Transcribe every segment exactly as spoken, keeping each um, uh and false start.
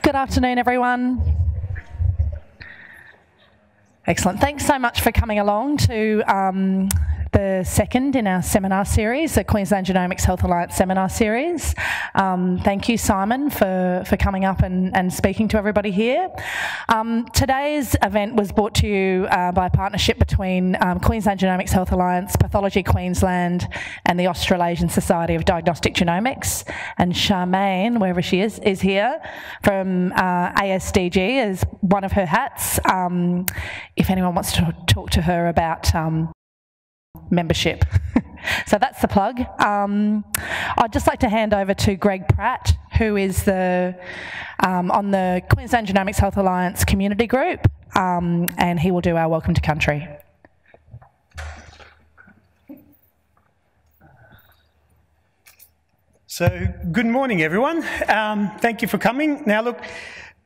Good afternoon, everyone. Excellent. Thanks so much for coming along to um, the second in our seminar series, the Queensland Genomics Health Alliance seminar series. Um, thank you, Simon, for, for coming up and, and speaking to everybody here. Um, today's event was brought to you uh, by a partnership between um, Queensland Genomics Health Alliance, Pathology Queensland, and the Australasian Society of Diagnostic Genomics. And Charmaine, wherever she is, is here from uh, A S D G as one of her hats. Um, if anyone wants to talk to her about um, membership. So that's the plug. Um, I'd just like to hand over to Greg Pratt, who is the, um, on the Queensland Genomics Health Alliance community group, um, and he will do our Welcome to Country. So good morning, everyone. Um, thank you for coming. Now look,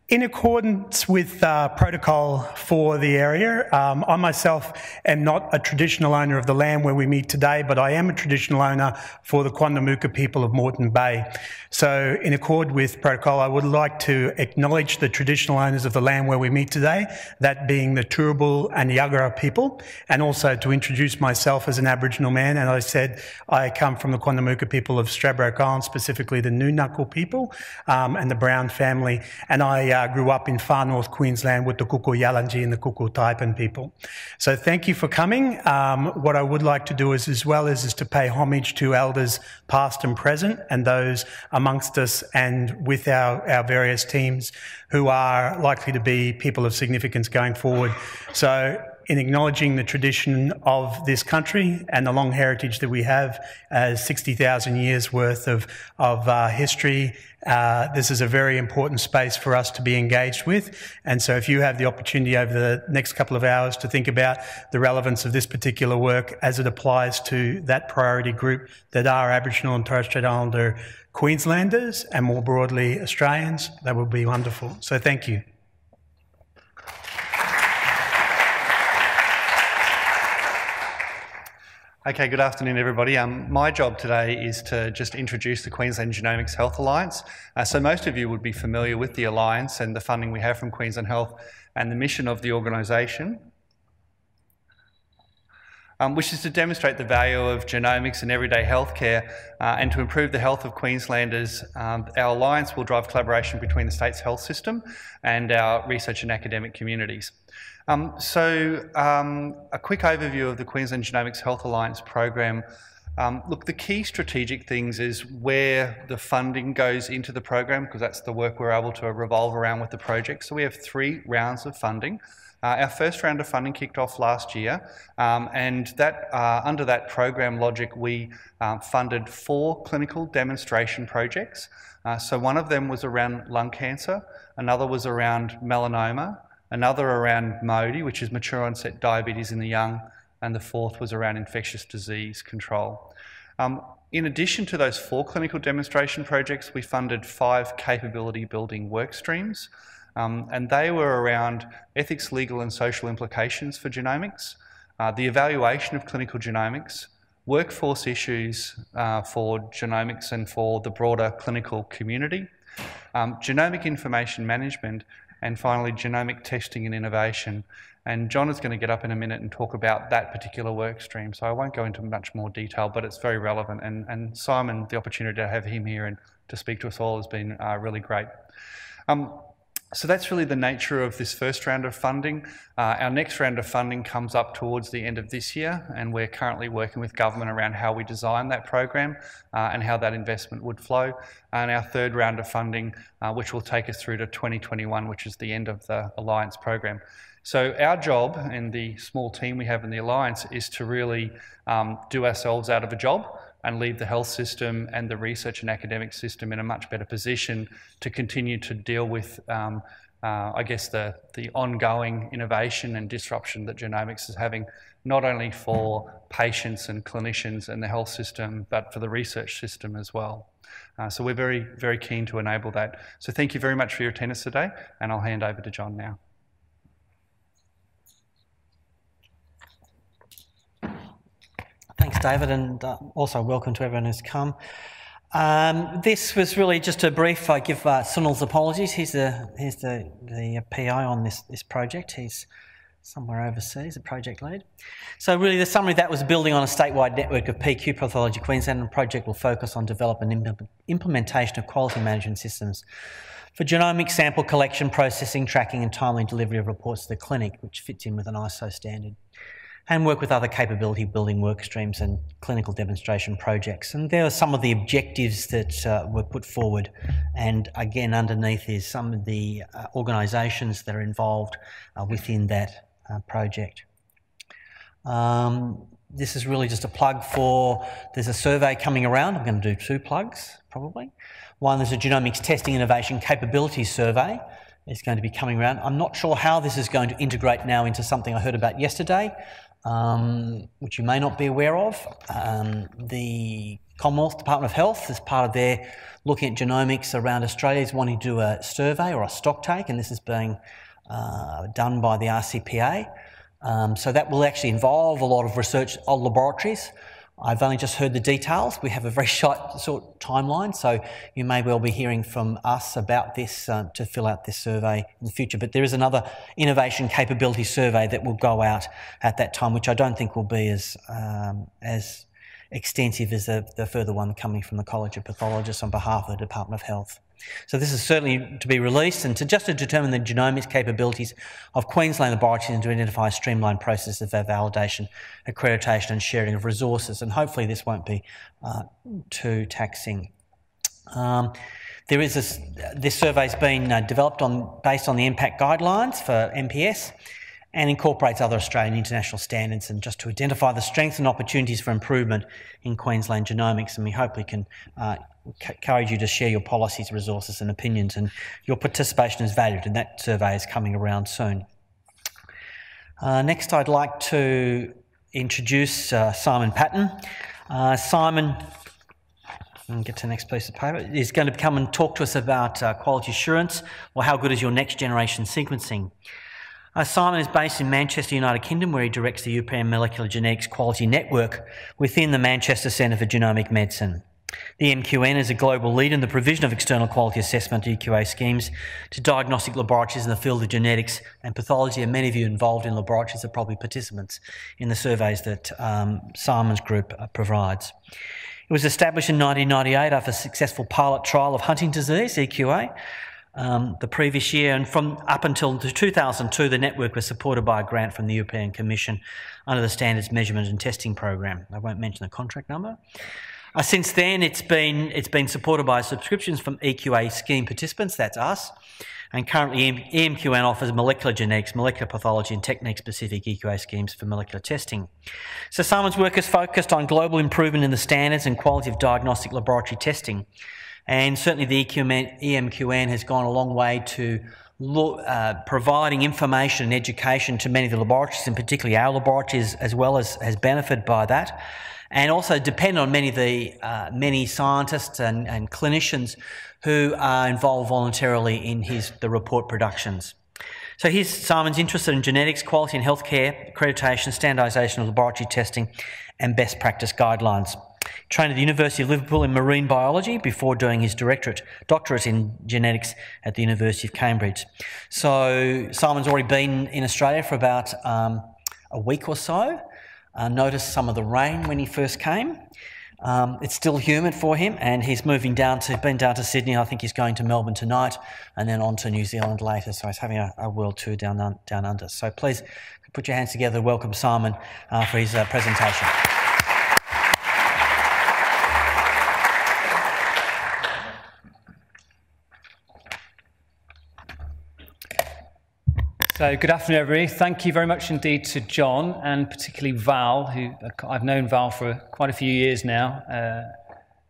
in accordance with uh, protocol for the area, um, I myself am not a traditional owner of the land where we meet today, but I am a traditional owner for the Quandamooka people of Moreton Bay. So in accord with protocol, I would like to acknowledge the traditional owners of the land where we meet today, that being the Turbal and Yagara people, and also to introduce myself as an Aboriginal man. And I said I come from the Quandamooka people of Stradbroke Island, specifically the Nunukul people um, and the Brown family, and I uh, grew up in far north Queensland with the Kuku Yalanji and the Kuku Taipan people. So thank you for coming. Um, what I would like to do is, as well as is to pay homage to elders past and present and those amongst us and with our, our various teams who are likely to be people of significance going forward. So in acknowledging the tradition of this country and the long heritage that we have, uh, sixty thousand years worth of, of uh, history, uh, this is a very important space for us to be engaged with. And so if you have the opportunity over the next couple of hours to think about the relevance of this particular work as it applies to that priority group that are Aboriginal and Torres Strait Islander Queenslanders and more broadly Australians, that would be wonderful. So thank you. Okay, good afternoon, everybody. Um, my job today is to just introduce the Queensland Genomics Health Alliance. Uh, so most of you would be familiar with the Alliance and the funding we have from Queensland Health and the mission of the organisation, um, which is to demonstrate the value of genomics in everyday healthcare uh, and to improve the health of Queenslanders. Um, our Alliance will drive collaboration between the state's health system and our research and academic communities. Um, so um, a quick overview of the Queensland Genomics Health Alliance program. Um, look, the key strategic things is where the funding goes into the program, because that's the work we're able to revolve around with the project. So we have three rounds of funding. Uh, our first round of funding kicked off last year, um, and that, uh, under that program logic, we um, funded four clinical demonstration projects. Uh, so one of them was around lung cancer, another was around melanoma, another around MODY, which is mature onset diabetes in the young, and the fourth was around infectious disease control. Um, in addition to those four clinical demonstration projects, we funded five capability building work streams, um, and they were around ethics, legal and social implications for genomics, uh, the evaluation of clinical genomics, workforce issues uh, for genomics and for the broader clinical community, um, genomic information management, and finally, genomic testing and innovation. And John is going to get up in a minute and talk about that particular work stream, so I won't go into much more detail, but it's very relevant. And, and Simon, the opportunity to have him here and to speak to us all has been uh, really great. Um, so that's really the nature of this first round of funding. Uh, our next round of funding comes up towards the end of this year, and we're currently working with government around how we design that program uh, and how that investment would flow. And our third round of funding, uh, which will take us through to twenty twenty-one, which is the end of the Alliance program. So our job and the small team we have in the Alliance is to really um, do ourselves out of a job and leave the health system and the research and academic system in a much better position to continue to deal with, um, uh, I guess, the, the ongoing innovation and disruption that genomics is having, not only for patients and clinicians and the health system, but for the research system as well. Uh, so we're very, very keen to enable that. So thank you very much for your attendance today, and I'll hand over to John now. Thanks, David, and uh, also welcome to everyone who's come. Um, this was really just a brief, I give uh, Sunil's apologies, he's the, he's the, the P I on this, this project, he's somewhere overseas, a project lead. So really the summary of that was building on a statewide network of P Q Pathology Queensland, and the project will focus on development and implement, implementation of quality management systems for genomic sample collection, processing, tracking and timely delivery of reports to the clinic, which fits in with an I S O standard, and work with other capability building work streams and clinical demonstration projects. And there are some of the objectives that uh, were put forward, and again underneath is some of the uh, organisations that are involved uh, within that uh, project. Um, this is really just a plug for, there's a survey coming around, I'm going to do two plugs probably. One is a Genomics Testing Innovation Capability Survey. It's going to be coming around. I'm not sure how this is going to integrate now into something I heard about yesterday, Um, which you may not be aware of. Um, the Commonwealth Department of Health, as part of their looking at genomics around Australia, is wanting to do a survey or a stock take, and this is being uh, done by the R C P A. Um, so that will actually involve a lot of research on laboratories. I've only just heard the details. We have a very short, short timeline, so you may well be hearing from us about this uh, to fill out this survey in the future. But there is another innovation capability survey that will go out at that time, which I don't think will be as, um, as extensive as the, the further one coming from the College of Pathologists on behalf of the Department of Health. So this is certainly to be released, and to just to determine the genomics capabilities of Queensland laboratories and to identify a streamlined process of validation, accreditation and sharing of resources, and hopefully this won't be uh, too taxing. Um, there is this, this survey's been uh, developed on, based on the impact guidelines for M P S, and incorporates other Australian international standards, and just to identify the strengths and opportunities for improvement in Queensland genomics, and we hope we can uh, encourage you to share your policies, resources and opinions, and your participation is valued, and that survey is coming around soon. Uh, next I'd like to introduce uh, Simon Patton. Uh, Simon, and get to the next piece of paper, is going to come and talk to us about uh, quality assurance, or how good is your next generation sequencing. Uh, Simon is based in Manchester, United Kingdom, where he directs the European Molecular Genetics Quality Network within the Manchester Centre for Genomic Medicine. The M Q N is a global leader in the provision of external quality assessment E Q A schemes to diagnostic laboratories in the field of genetics and pathology, and many of you involved in laboratories are probably participants in the surveys that um, Simon's group uh, provides. It was established in nineteen ninety-eight after a successful pilot trial of Huntington's disease, E Q A, Um, the previous year, and from up until two thousand two the network was supported by a grant from the European Commission under the Standards Measurement and Testing Programme. I won't mention the contract number. Uh, since then it's been, it's been supported by subscriptions from E Q A scheme participants, that's us, and currently E M Q N offers molecular genetics, molecular pathology and technique-specific E Q A schemes for molecular testing. So Simon's work is focused on global improvement in the standards and quality of diagnostic laboratory testing. And certainly the E M Q N has gone a long way to look, uh, providing information and education to many of the laboratories, and particularly our laboratories as well, as has benefited by that. And also depend on many of the uh, many scientists and, and clinicians who are involved voluntarily in his, the report productions. So here's Simon's interested in genetics, quality and healthcare, accreditation, standardisation of laboratory testing and best practice guidelines. Trained at the University of Liverpool in marine biology before doing his directorate, doctorate in genetics at the University of Cambridge. So Simon's already been in Australia for about um, a week or so. Uh, noticed some of the rain when he first came. Um, it's still humid for him, and he's moving down to, been down to Sydney, I think he's going to Melbourne tonight and then on to New Zealand later, so he's having a, a world tour down, un, down under. So please put your hands together, welcome Simon uh, for his uh, presentation. So good afternoon, everybody. Thank you very much indeed to John and particularly Val, who I've known Val for quite a few years now, uh,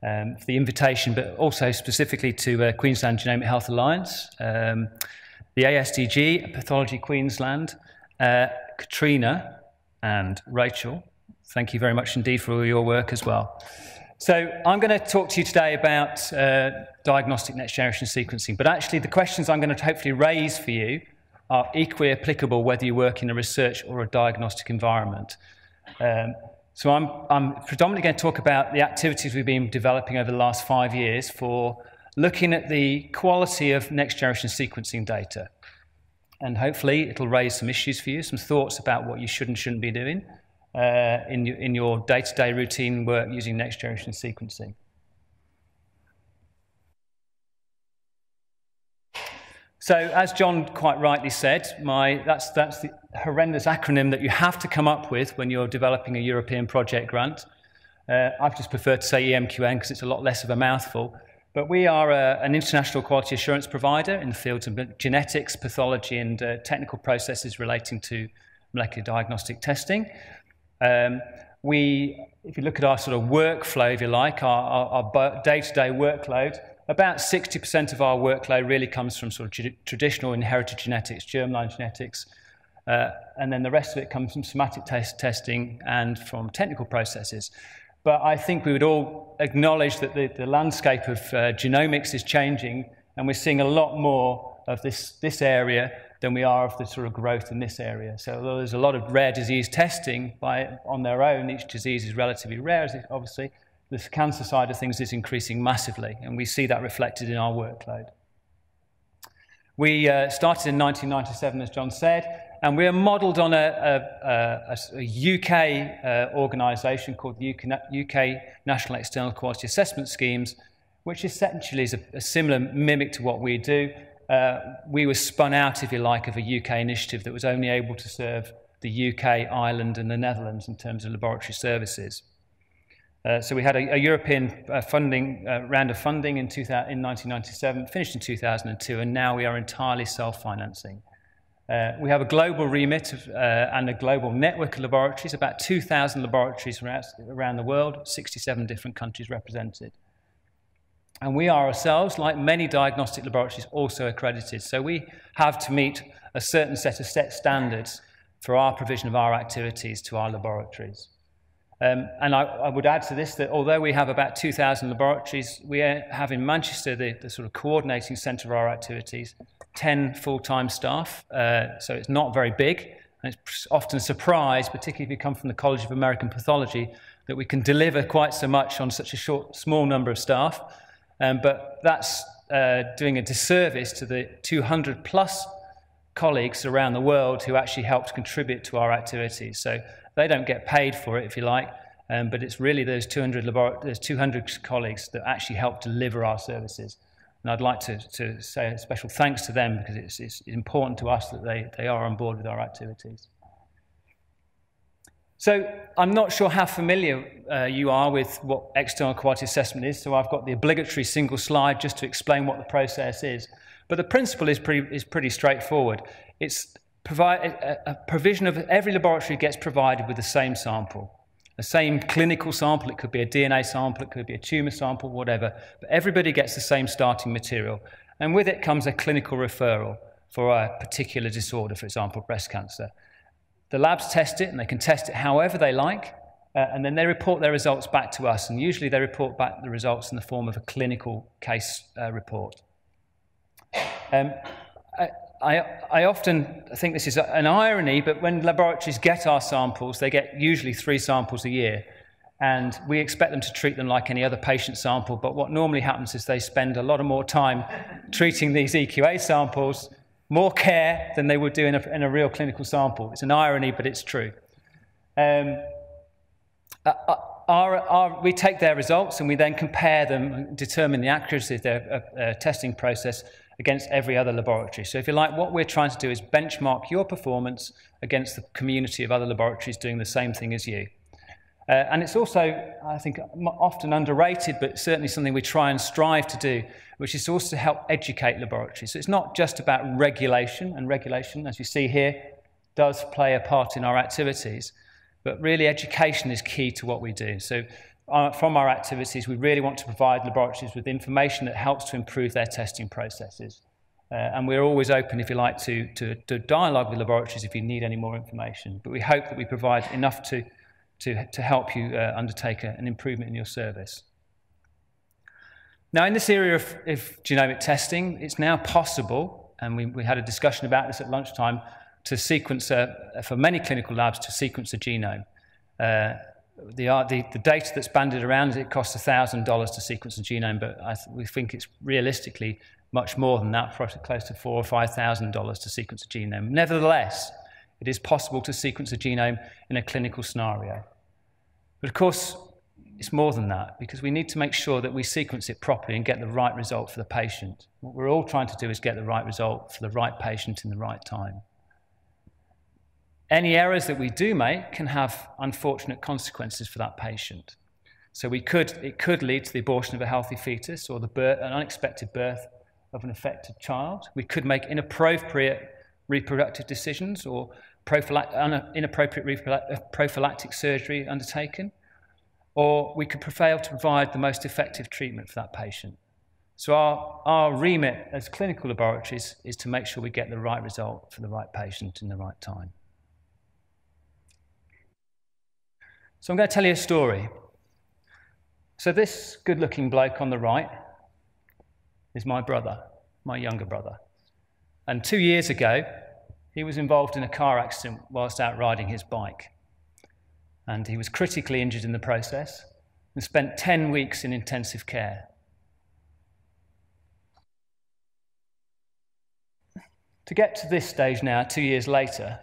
um, for the invitation, but also specifically to uh, Queensland Genomic Health Alliance, um, the A S D G, Pathology Queensland, uh, Katrina and Rachel. Thank you very much indeed for all your work as well. So I'm going to talk to you today about uh, diagnostic next-generation sequencing, but actually the questions I'm going to hopefully raise for you are equally applicable whether you work in a research or a diagnostic environment. Um, So I'm, I'm predominantly going to talk about the activities we've been developing over the last five years for looking at the quality of next-generation sequencing data. And hopefully it'll raise some issues for you, some thoughts about what you should and shouldn't be doing uh, in, in your day-to-day routine work using next-generation sequencing. So as John quite rightly said, my, that's, that's the horrendous acronym that you have to come up with when you're developing a European project grant. Uh, I just prefer to say E M Q N because it's a lot less of a mouthful. But we are a, an international quality assurance provider in the fields of genetics, pathology, and uh, technical processes relating to molecular diagnostic testing. Um, we, if you look at our sort of workflow, if you like, our day-to-day workload, about sixty percent of our workload really comes from sort of traditional inherited genetics, germline genetics, uh, and then the rest of it comes from somatic test testing and from technical processes. But I think we would all acknowledge that the, the landscape of uh, genomics is changing, and we're seeing a lot more of this, this area than we are of the sort of growth in this area. So although there's a lot of rare disease testing by, on their own, each disease is relatively rare, obviously, the cancer side of things is increasing massively, and we see that reflected in our workload. We uh, started in nineteen ninety-seven, as John said, and we are modelled on a, a, a, a U K uh, organisation called the U K National External Quality Assessment Schemes, which essentially is a, a similar mimic to what we do. Uh, we were spun out, if you like, of a U K initiative that was only able to serve the U K, Ireland, and the Netherlands in terms of laboratory services. Uh, so we had a, a European uh, funding, uh, round of funding in, two thousand, in nineteen ninety-seven, finished in two thousand two, and now we are entirely self-financing. Uh, we have a global remit of, uh, and a global network of laboratories, about two thousand laboratories around, around the world, sixty-seven different countries represented. And we are ourselves, like many diagnostic laboratories, also accredited. So we have to meet a certain set of set standards for our provision of our activities to our laboratories. Um, and I, I would add to this that although we have about two thousand laboratories, we have in Manchester the, the sort of coordinating centre of our activities, ten full-time staff, uh, so it's not very big, and it's often a surprise, particularly if you come from the College of American Pathology, that we can deliver quite so much on such a short, small number of staff, um, but that's uh, doing a disservice to the two hundred plus colleagues around the world who actually helped contribute to our activities. So they don't get paid for it, if you like, um, but it's really those two hundred, labor those two hundred colleagues that actually help deliver our services. And I'd like to, to say a special thanks to them because it's, it's important to us that they, they are on board with our activities. So I'm not sure how familiar uh, you are with what external quality assessment is, so I've got the obligatory single slide just to explain what the process is. But the principle is pretty, is pretty straightforward. It's Provide, a, a provision of every laboratory gets provided with the same sample, the same clinical sample. It could be a D N A sample, it could be a tumour sample, whatever. But everybody gets the same starting material, and with it comes a clinical referral for a particular disorder, for example, breast cancer. The labs test it, and they can test it however they like, uh, and then they report their results back to us. And usually, they report back the results in the form of a clinical case uh, report. Um, I, I, I often think this is an irony, but when laboratories get our samples, they get usually three samples a year, and we expect them to treat them like any other patient sample, but what normally happens is they spend a lot of more time treating these E Q A samples, more care than they would do in a, in a real clinical sample. It's an irony, but it's true. Um, our, our, we take their results, and we then compare them and determine the accuracy of their uh, uh, testing process against every other laboratory. So if you like, what we're trying to do is benchmark your performance against the community of other laboratories doing the same thing as you. Uh, and it's also, I think, often underrated, but certainly something we try and strive to do, which is also to help educate laboratories. So it's not just about regulation, and regulation, as you see here, does play a part in our activities, but really education is key to what we do. So Our, from our activities, we really want to provide laboratories with information that helps to improve their testing processes. Uh, and we're always open, if you like, to, to, to dialogue with laboratories if you need any more information. But we hope that we provide enough to, to, to help you uh, undertake a, an improvement in your service. Now, in this area of, of genomic testing, it's now possible, and we, we had a discussion about this at lunchtime, to sequence, a, for many clinical labs, to sequence a genome. Uh, The, the, the data that's banded around is it costs one thousand dollars to sequence a genome, but I th we think it's realistically much more than that, probably close to four thousand dollars or five thousand dollars to sequence a genome. Nevertheless, it is possible to sequence a genome in a clinical scenario. But of course, it's more than that, because we need to make sure that we sequence it properly and get the right result for the patient. What we're all trying to do is get the right result for the right patient in the right time. Any errors that we do make can have unfortunate consequences for that patient. So we could, it could lead to the abortion of a healthy fetus or the birth, an unexpected birth of an affected child. We could make inappropriate reproductive decisions or inappropriate prophylactic surgery undertaken. Or we could fail to provide the most effective treatment for that patient. So our, our remit as clinical laboratories is to make sure we get the right result for the right patient in the right time. So I'm going to tell you a story. So this good-looking bloke on the right is my brother, my younger brother. And two years ago, he was involved in a car accident whilst out riding his bike. And he was critically injured in the process and spent ten weeks in intensive care. To get to this stage now, two years later,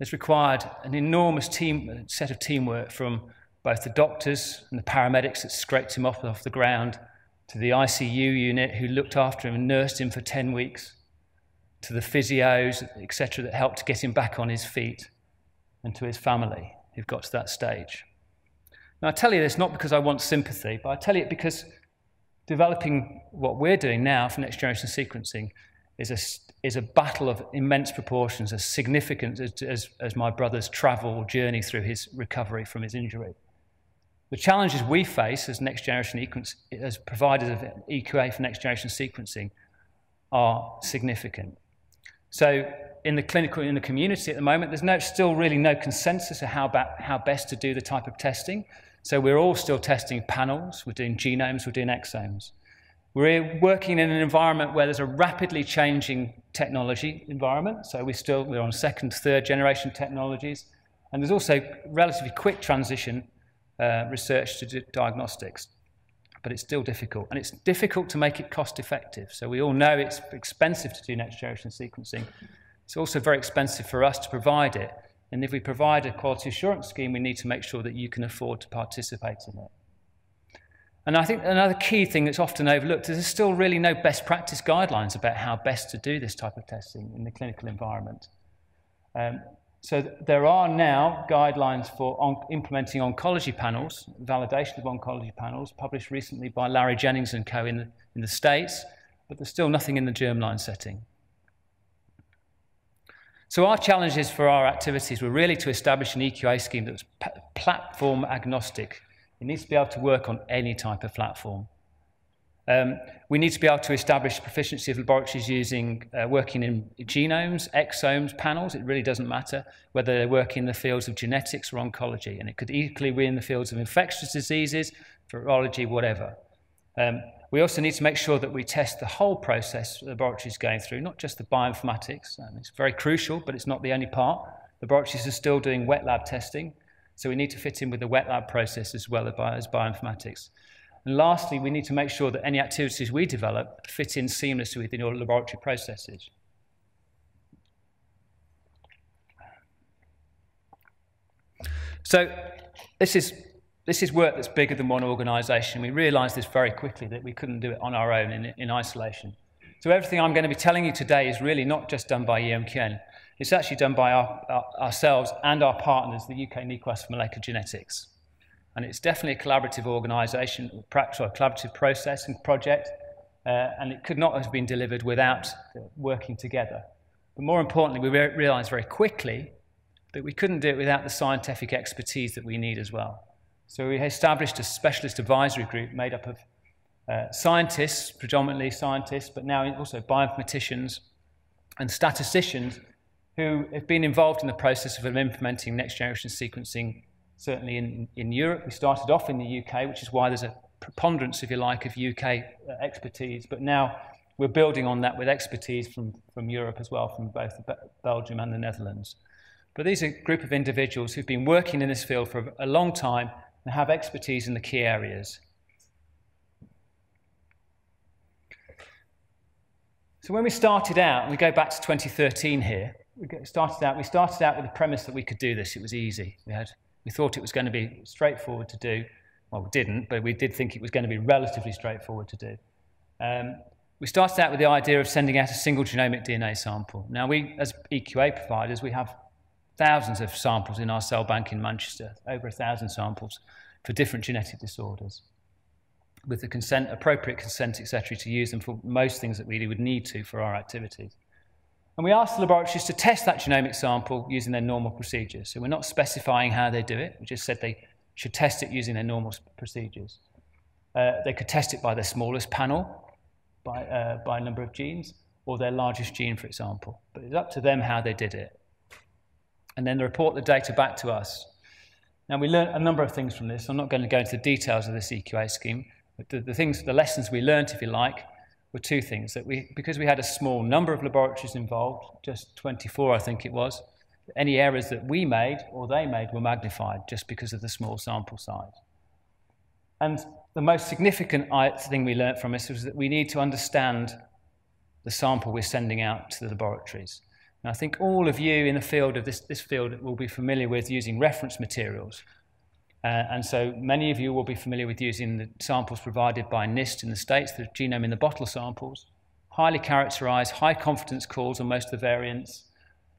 it's required an enormous team, set of teamwork from both the doctors and the paramedics that scraped him off, off the ground, to the I C U unit who looked after him and nursed him for ten weeks, to the physios, et cetera, that helped to get him back on his feet, and to his family who've got to that stage. Now, I tell you this not because I want sympathy, but I tell you it because developing what we're doing now for next-generation sequencing is a is a battle of immense proportions, as significant as, as, as my brother's travel journey through his recovery from his injury. The challenges we face as next-generation as providers of E Q A for next-generation sequencing are significant. So in the clinical, in the community at the moment, there's no, still really no consensus of how, about, how best to do the type of testing. So we're all still testing panels, we're doing genomes, we're doing exomes. We're working in an environment where there's a rapidly changing technology environment, so we're still we're on second, third generation technologies, and there's also relatively quick transition uh, research to diagnostics, but it's still difficult, and it's difficult to make it cost effective. So we all know it's expensive to do next generation sequencing. It's also very expensive for us to provide it, and if we provide a quality assurance scheme, we need to make sure that you can afford to participate in it. And I think another key thing that's often overlooked is there's still really no best practice guidelines about how best to do this type of testing in the clinical environment. Um, so th there are now guidelines for on implementing oncology panels, validation of oncology panels, published recently by Larry Jennings and co in the, in the States, but there's still nothing in the germline setting. So our challenges for our activities were really to establish an E Q A scheme that was platform agnostic. It needs to be able to work on any type of platform. Um, we need to be able to establish proficiency of laboratories using, uh, working in genomes, exomes, panels. It really doesn't matter whether they work in the fields of genetics or oncology, and it could equally be in the fields of infectious diseases, virology, whatever. Um, we also need to make sure that we test the whole process the laboratory is going through, not just the bioinformatics. Um, it's very crucial, but it's not the only part. Laboratories are still doing wet lab testing, so we need to fit in with the wet lab process as well as bioinformatics. And lastly, we need to make sure that any activities we develop fit in seamlessly within your laboratory processes. So this is, this is work that's bigger than one organisation. We realised this very quickly, that we couldn't do it on our own in, in isolation. So everything I'm going to be telling you today is really not just done by E M Q N. It's actually done by our, our, ourselves and our partners, the U K NEQAS for Molecular Genetics. And it's definitely a collaborative organisation, or perhaps a collaborative process and project, uh, and it could not have been delivered without working together. But more importantly, we re realised very quickly that we couldn't do it without the scientific expertise that we need as well. So we established a specialist advisory group made up of uh, scientists, predominantly scientists, but now also bioinformaticians and statisticians who have been involved in the process of implementing next-generation sequencing, certainly in, in Europe. We started off in the U K, which is why there's a preponderance, if you like, of U K expertise, but now we're building on that with expertise from, from Europe as well, from both Belgium and the Netherlands. But these are a group of individuals who've been working in this field for a long time and have expertise in the key areas. So when we started out, and we go back to twenty thirteen here, we started out, we started out with the premise that we could do this. It was easy. We, had, we thought it was going to be straightforward to do. Well, we didn't, but we did think it was going to be relatively straightforward to do. Um, we started out with the idea of sending out a single genomic D N A sample. Now, we, as E Q A providers, we have thousands of samples in our cell bank in Manchester, over a thousand samples for different genetic disorders, with the consent, appropriate consent, et cetera, to use them for most things that we would need to for our activities. And we asked the laboratories to test that genomic sample using their normal procedures. So we're not specifying how they do it. We just said they should test it using their normal procedures. Uh, they could test it by their smallest panel, by, uh, by number of genes, or their largest gene, for example. But it's up to them how they did it. And then they report the data back to us. Now, we learned a number of things from this. I'm not going to go into the details of this E Q A scheme. But the, the, things, the lessons we learned, if you like, were two things. That we, because we had a small number of laboratories involved, just twenty-four, I think it was, any errors that we made or they made were magnified just because of the small sample size. And the most significant thing we learned from this was that we need to understand the sample we're sending out to the laboratories. And I think all of you in the field of this, this field will be familiar with using reference materials. Uh, and so many of you will be familiar with using the samples provided by NIST in the States, the genome in the bottle samples, highly characterized, high confidence calls on most of the variants.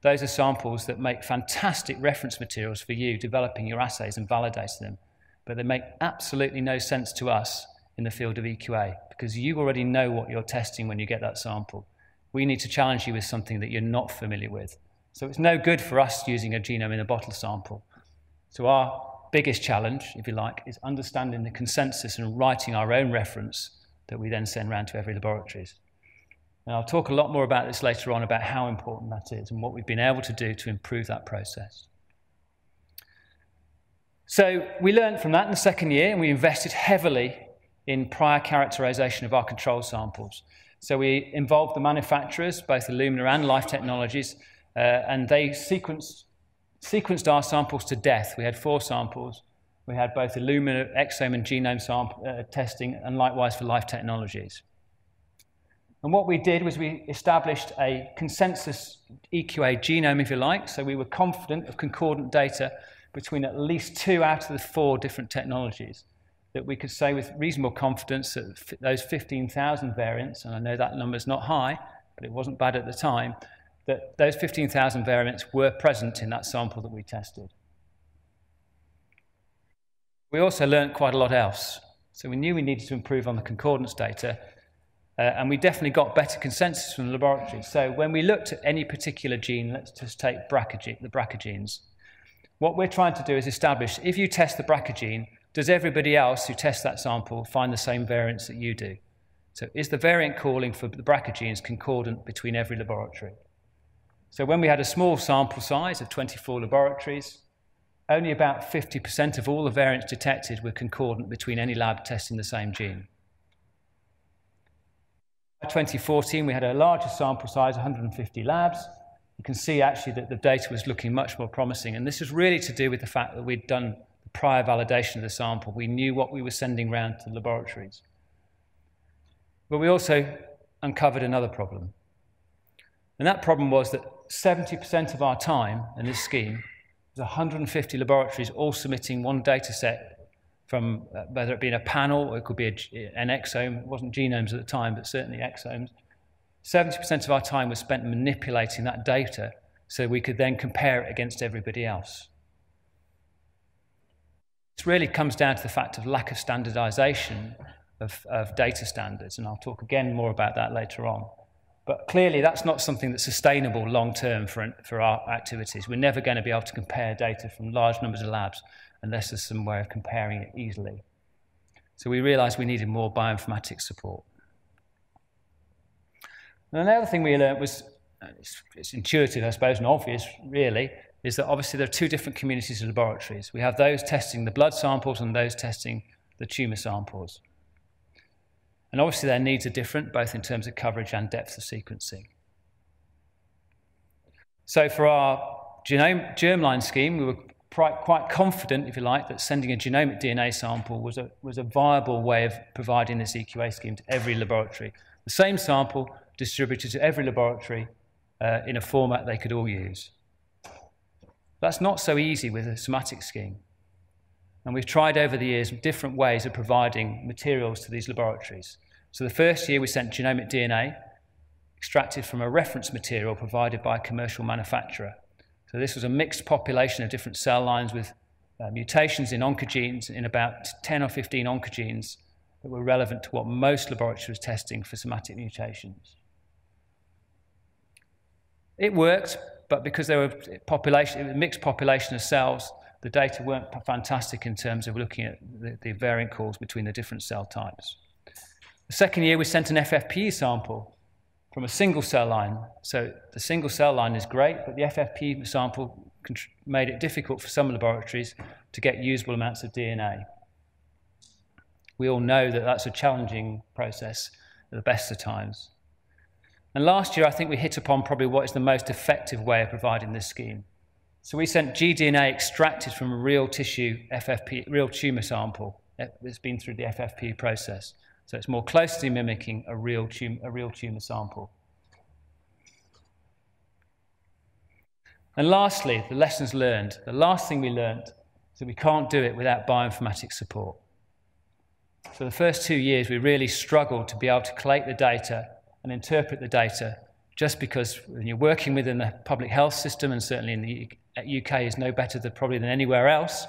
Those are samples that make fantastic reference materials for you developing your assays and validating them. But they make absolutely no sense to us in the field of E Q A, because you already know what you're testing when you get that sample. We need to challenge you with something that you're not familiar with. So it's no good for us using a genome in a bottle sample. So our biggest challenge, if you like, is understanding the consensus and writing our own reference that we then send round to every laboratories. And I'll talk a lot more about this later on, about how important that is and what we've been able to do to improve that process. So we learned from that in the second year, and we invested heavily in prior characterization of our control samples. So we involved the manufacturers, both Illumina and Life Technologies, uh, and they sequenced, sequenced our samples to death. We had four samples. We had both Illumina exome and genome sample, uh, testing, and likewise for Life Technologies. And what we did was we established a consensus E Q A genome, if you like, so we were confident of concordant data between at least two out of the four different technologies, that we could say with reasonable confidence that those fifteen thousand variants, and I know that number's not high, but it wasn't bad at the time, that those fifteen thousand variants were present in that sample that we tested. We also learned quite a lot else. So we knew we needed to improve on the concordance data, uh, and we definitely got better consensus from the laboratory. So when we looked at any particular gene, let's just take BRCA, the BRCA genes, what we're trying to do is establish, if you test the BRCA gene, does everybody else who tests that sample find the same variants that you do? So is the variant calling for the BRCA genes concordant between every laboratory? So when we had a small sample size of twenty-four laboratories, only about fifty percent of all the variants detected were concordant between any lab testing the same gene. By twenty fourteen, we had a larger sample size, one hundred fifty labs. You can see actually that the data was looking much more promising, and this is really to do with the fact that we'd done the prior validation of the sample. We knew what we were sending round to the laboratories. But we also uncovered another problem. And that problem was that seventy percent of our time in this scheme was one hundred fifty laboratories all submitting one data set from uh, whether it be a panel or it could be a, an exome. It wasn't genomes at the time, but certainly exomes. seventy percent of our time was spent manipulating that data so we could then compare it against everybody else. This really comes down to the fact of lack of standardization of, of data standards, and I'll talk again more about that later on. But clearly, that's not something that's sustainable long-term for, for our activities. We're never going to be able to compare data from large numbers of labs unless there's some way of comparing it easily. So we realised we needed more bioinformatics support. And another thing we learned was, it's, it's intuitive, I suppose, and obvious, really, is that obviously there are two different communities of laboratories. We have those testing the blood samples and those testing the tumour samples. And obviously their needs are different, both in terms of coverage and depth of sequencing. So for our genome, germline scheme, we were quite confident, if you like, that sending a genomic D N A sample was a, was a viable way of providing this E Q A scheme to every laboratory. The same sample distributed to every laboratory uh, in a format they could all use. That's not so easy with a somatic scheme. And we've tried over the years different ways of providing materials to these laboratories. So the first year we sent genomic D N A extracted from a reference material provided by a commercial manufacturer. So this was a mixed population of different cell lines with uh, mutations in oncogenes, in about ten or fifteen oncogenes that were relevant to what most laboratories were testing for somatic mutations. It worked, but because there were population, it was a mixed population of cells, the data weren't fantastic in terms of looking at the, the variant calls between the different cell types. The second year, we sent an F F P E sample from a single cell line. So the single cell line is great, but the F F P E sample made it difficult for some laboratories to get usable amounts of D N A. We all know that that's a challenging process at the best of times. And last year, I think we hit upon probably what is the most effective way of providing this scheme. So we sent gDNA extracted from a real tissue F F P, real tumour sample that's been through the F F P E process. So it's more closely mimicking a real tum- a real tumour sample. And lastly, the lessons learned. The last thing we learned is that we can't do it without bioinformatics support. So the first two years, we really struggled to be able to collate the data and interpret the data, just because when you're working within the public health system, and certainly in the U K is no better than probably than anywhere else,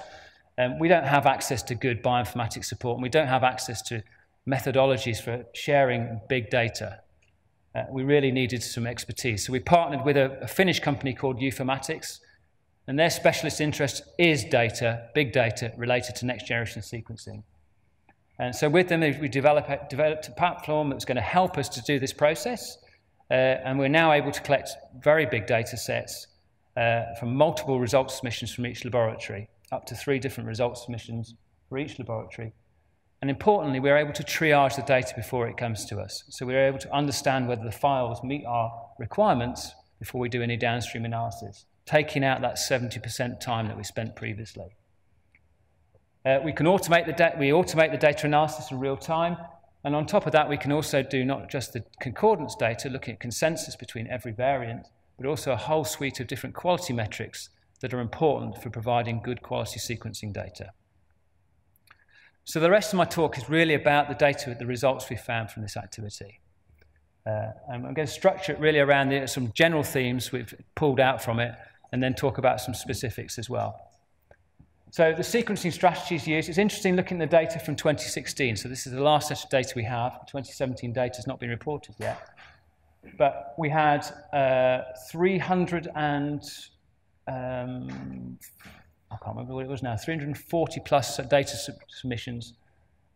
um, we don't have access to good bioinformatics support, and we don't have access to methodologies for sharing big data. Uh, we really needed some expertise. So we partnered with a, a Finnish company called Euphematics, and their specialist interest is data, big data, related to next-generation sequencing. And so with them, we developed, developed a platform that was going to help us to do this process, uh, and we're now able to collect very big data sets uh, from multiple result submissions from each laboratory, up to three different result submissions for each laboratory. And importantly, we're able to triage the data before it comes to us. So we're able to understand whether the files meet our requirements before we do any downstream analysis, taking out that seventy percent time that we spent previously. Uh, we can automate the da- we automate the data analysis in real time, and on top of that, we can also do not just the concordance data, looking at consensus between every variant, but also a whole suite of different quality metrics that are important for providing good quality sequencing data. So the rest of my talk is really about the data, the results we found from this activity. Uh, and I'm going to structure it really around the, some general themes we've pulled out from it, and then talk about some specifics as well. So the sequencing strategies used, it's interesting looking at the data from twenty sixteen. So this is the last set of data we have. twenty seventeen data has not been reported yet. But we had uh, three hundred and... Um, I can't remember what it was now, three hundred forty plus data sub submissions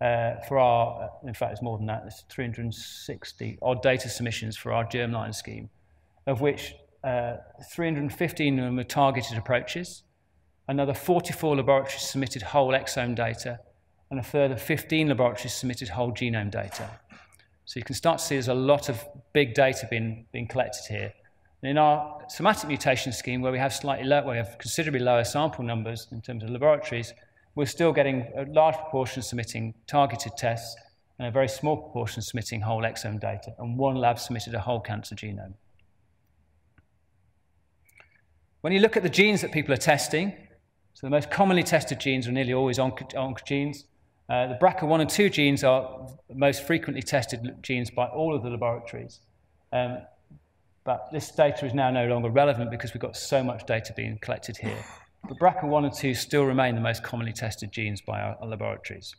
uh, for our, in fact, it's more than that, it's three hundred sixty odd data submissions for our germline scheme, of which uh, three hundred fifteen of them were targeted approaches, another forty-four laboratories submitted whole exome data, and a further fifteen laboratories submitted whole genome data. So you can start to see there's a lot of big data being, being collected here. In our somatic mutation scheme, where we have slightly low, where we have considerably lower sample numbers in terms of laboratories, we're still getting a large proportion submitting targeted tests and a very small proportion submitting whole exome data, and one lab submitted a whole cancer genome. When you look at the genes that people are testing, so the most commonly tested genes are nearly always oncogenes. Uh, the B R C A one and two genes are the most frequently tested genes by all of the laboratories. Um, But this data is now no longer relevant because we've got so much data being collected here. But B R C A one and two still remain the most commonly tested genes by our, our laboratories.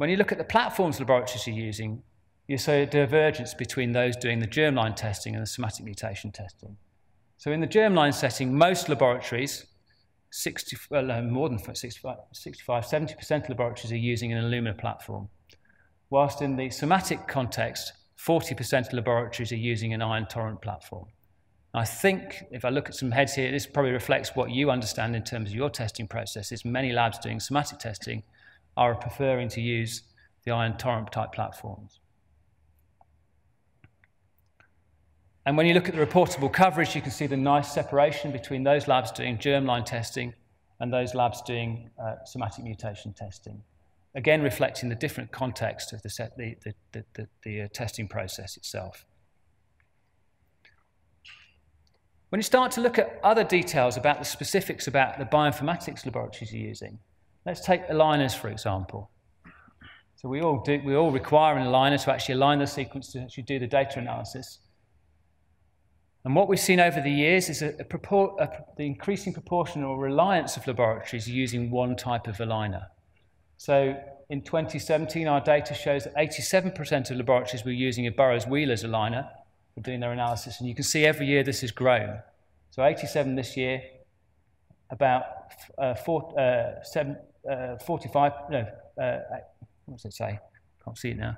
When you look at the platforms laboratories are using, you see a divergence between those doing the germline testing and the somatic mutation testing. So in the germline setting, most laboratories, sixty, well, more than sixty-five, sixty-five, seventy percent of laboratories are using an Illumina platform, whilst in the somatic context, forty percent of laboratories are using an Ion Torrent platform. I think, if I look at some heads here, this probably reflects what you understand in terms of your testing processes. Many labs doing somatic testing are preferring to use the Ion Torrent type platforms. And when you look at the reportable coverage, you can see the nice separation between those labs doing germline testing and those labs doing uh, somatic mutation testing, again reflecting the different context of the, set, the, the, the, the, the uh, testing process itself. When you start to look at other details about the specifics about the bioinformatics laboratories you're using, let's take aligners, for example. So we all, do, we all require an aligner to actually align the sequence to actually do the data analysis. And what we've seen over the years is a, a propor a, the increasing proportion or reliance of laboratories using one type of aligner. So in twenty seventeen, our data shows that eighty-seven percent of laboratories were using a Burroughs-Wheeler's aligner for doing their analysis. And you can see every year this has grown. So eighty-seven this year, about uh, four, uh, seven, uh, forty-five, no, uh, what does it say? Can't see it now.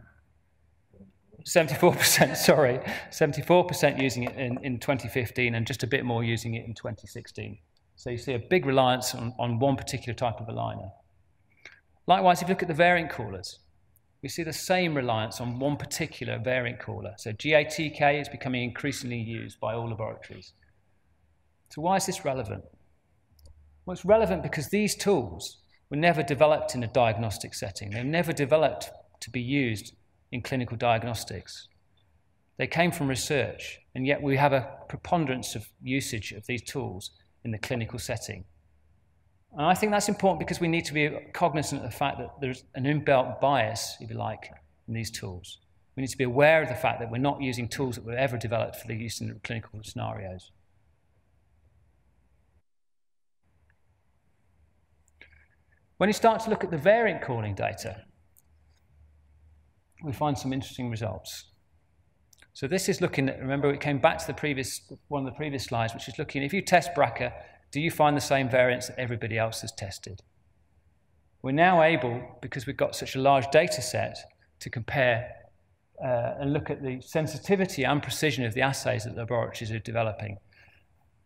seventy-four percent, sorry, seventy-four percent using it in, in twenty fifteen and just a bit more using it in twenty sixteen. So you see a big reliance on, on one particular type of aligner. Likewise, if you look at the variant callers, we see the same reliance on one particular variant caller. So G A T K is becoming increasingly used by all laboratories. So why is this relevant? Well, it's relevant because these tools were never developed in a diagnostic setting. They were never developed to be used in clinical diagnostics. They came from research, and yet we have a preponderance of usage of these tools in the clinical setting. And I think that's important because we need to be cognizant of the fact that there's an inbuilt bias, if you like, in these tools. We need to be aware of the fact that we're not using tools that were ever developed for the use in clinical scenarios. When you start to look at the variant calling data, we find some interesting results. So this is looking at, remember it came back to the previous, one of the previous slides, which is looking, if you test B R C A, do you find the same variants that everybody else has tested? We're now able, because we've got such a large data set, to compare uh, and look at the sensitivity and precision of the assays that laboratories are developing.